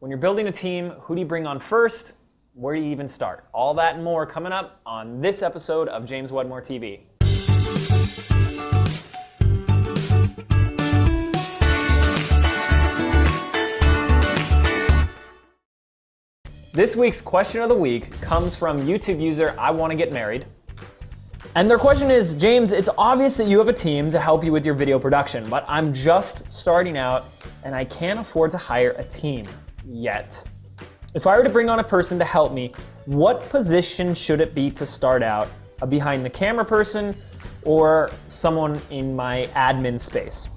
When you're building a team, who do you bring on first? Where do you even start? All that and more coming up on this episode of James Wedmore TV. This week's question of the week comes from YouTube user I Want to Get Married. And their question is, James, it's obvious that you have a team to help you with your video production, but I'm just starting out and I can't afford to hire a team yet. If I were to bring on a person to help me, what position should it be to start out? A behind the camera person or someone in my admin space?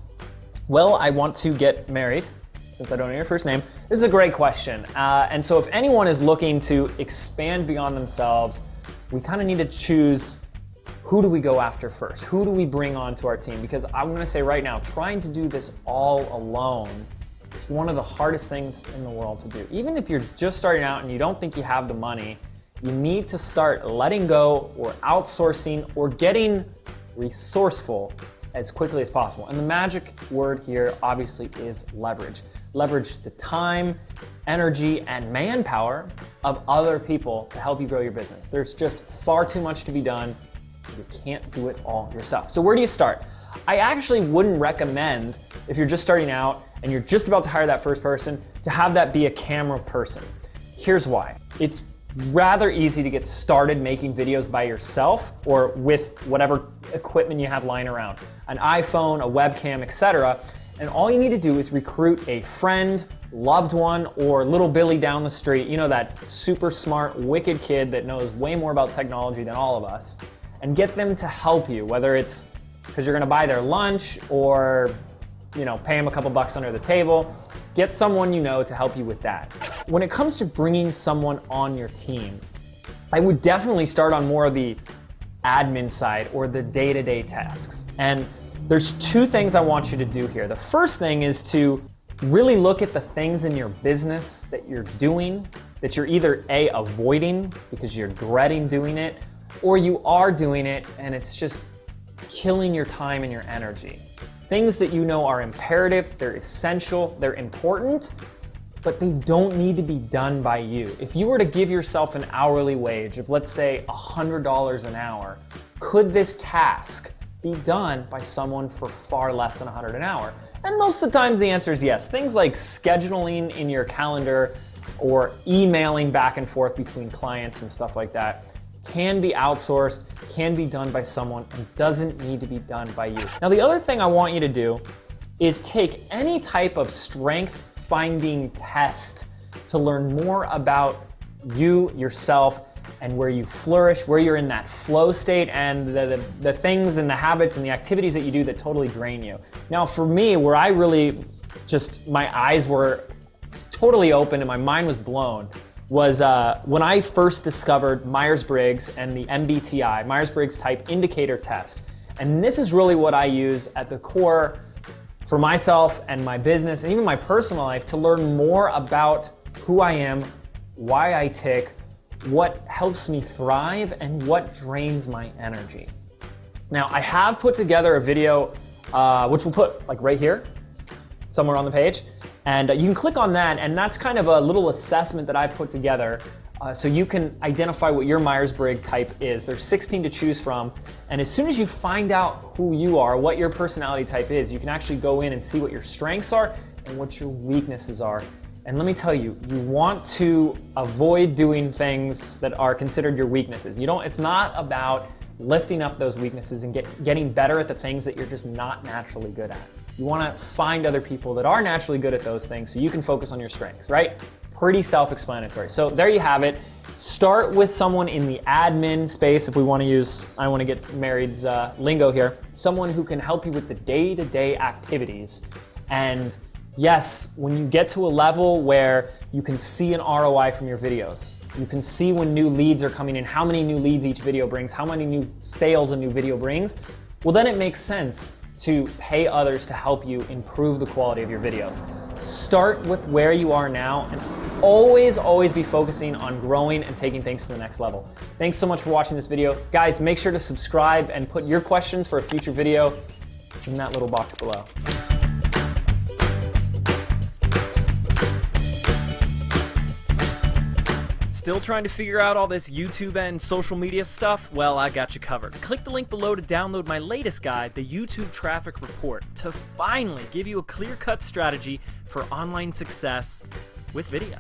Well, I want to get married, since I don't know your first name. This is a great question. And so if anyone is looking to expand beyond themselves, we kind of need to choose, who do we go after first? Who do we bring onto our team? Because I'm going to say right now, trying to do this all alone is one of the hardest things in the world to do. Even if you're just starting out and you don't think you have the money, you need to start letting go or outsourcing or getting resourceful as quickly as possible. And the magic word here obviously is leverage. Leverage the time, energy, and manpower of other people to help you grow your business. There's just far too much to be done. You can't do it all yourself. So where do you start? I actually wouldn't recommend, if you're just starting out and you're just about to hire that first person, to have that be a camera person. Here's why. It's rather easy to get started making videos by yourself or with whatever equipment you have lying around, an iPhone, a webcam, etc. And all you need to do is recruit a friend, loved one, or little Billy down the street, you know, that super smart, wicked kid that knows way more about technology than all of us, and get them to help you, whether it's because you're gonna buy their lunch or, you know, pay them a couple bucks under the table. Get someone you know to help you with that. When it comes to bringing someone on your team, I would definitely start on more of the admin side or the day-to-day tasks. And there's two things I want you to do here. The first thing is to really look at the things in your business that you're doing, that you're either A, avoiding because you're dreading doing it, or you are doing it and it's just killing your time and your energy. Things that you know are imperative, they're essential, they're important, but they don't need to be done by you. If you were to give yourself an hourly wage of, let's say, $100 an hour, could this task be done by someone for far less than $100 an hour? And most of the times the answer is yes. Things like scheduling in your calendar or emailing back and forth between clients and stuff like that can be outsourced, can be done by someone, and doesn't need to be done by you. Now, the other thing I want you to do is take any type of strength-finding test to learn more about you, yourself, and where you flourish, where you're in that flow state, and the things and the habits and the activities that you do that totally drain you. Now, for me, where I really just, my eyes were totally open and my mind was blown, was when I first discovered Myers-Briggs and the MBTI, Myers-Briggs Type Indicator test. And this is really what I use at the core for myself and my business and even my personal life to learn more about who I am, why I tick, what helps me thrive, and what drains my energy. Now, I have put together a video, which we'll put like right here, somewhere on the page. And you can click on that, and that's kind of a little assessment that I put together so you can identify what your Myers-Briggs type is. There's 16 to choose from, and as soon as you find out who you are, what your personality type is, you can actually go in and see what your strengths are and what your weaknesses are. And let me tell you, you want to avoid doing things that are considered your weaknesses. You don't, it's not about lifting up those weaknesses and getting better at the things that you're just not naturally good at. You want to find other people that are naturally good at those things so you can focus on your strengths, right? Pretty self-explanatory. So there you have it. Start with someone in the admin space, if we want to use I Want to Get Married's lingo here. Someone who can help you with the day-to-day activities. And yes, when you get to a level where you can see an ROI from your videos, you can see when new leads are coming in, how many new leads each video brings, how many new sales a new video brings, well, then it makes sense to pay others to help you improve the quality of your videos. Start with where you are now and always, always be focusing on growing and taking things to the next level. Thanks so much for watching this video. Guys, make sure to subscribe and put your questions for a future video in that little box below. Still trying to figure out all this YouTube and social media stuff? Well, I got you covered. Click the link below to download my latest guide, the YouTube Traffic Report, to finally give you a clear-cut strategy for online success with video.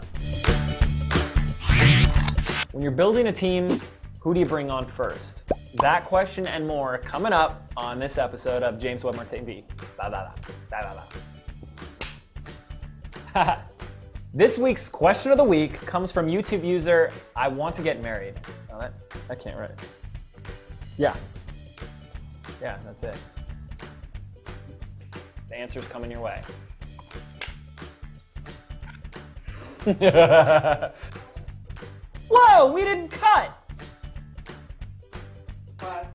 When you're building a team, who do you bring on first? That question and more coming up on this episode of James Wedmore TV. Da, da, da, da, da, da. This week's question of the week comes from YouTube user, I want to get married. Oh, I can't write it. Yeah, that's it. The answer's coming your way. Whoa, we didn't cut.